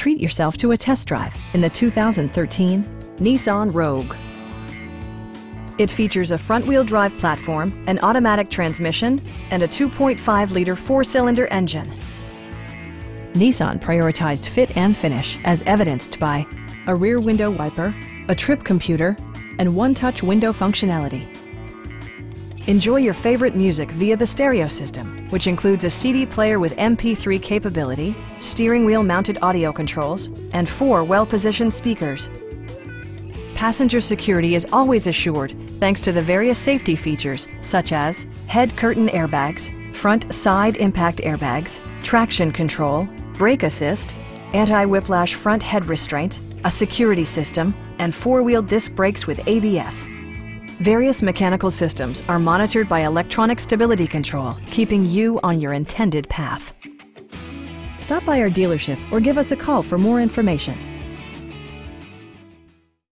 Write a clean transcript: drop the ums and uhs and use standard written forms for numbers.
Treat yourself to a test drive in the 2013 Nissan Rogue. It features a front-wheel drive platform, an automatic transmission, and a 2.5-liter four-cylinder engine. Nissan prioritized fit and finish as evidenced by a rear window wiper, a trip computer, and one-touch window functionality. Enjoy your favorite music via the stereo system, which includes a CD player with MP3 capability, steering wheel-mounted audio controls, and 4 well-positioned speakers. Passenger security is always assured thanks to the various safety features such as head curtain airbags, front side impact airbags, traction control, brake assist, anti-whiplash front head restraints, a security system, and 4-wheel disc brakes with ABS. Various mechanical systems are monitored by electronic stability control, keeping you on your intended path. Stop by our dealership or give us a call for more information.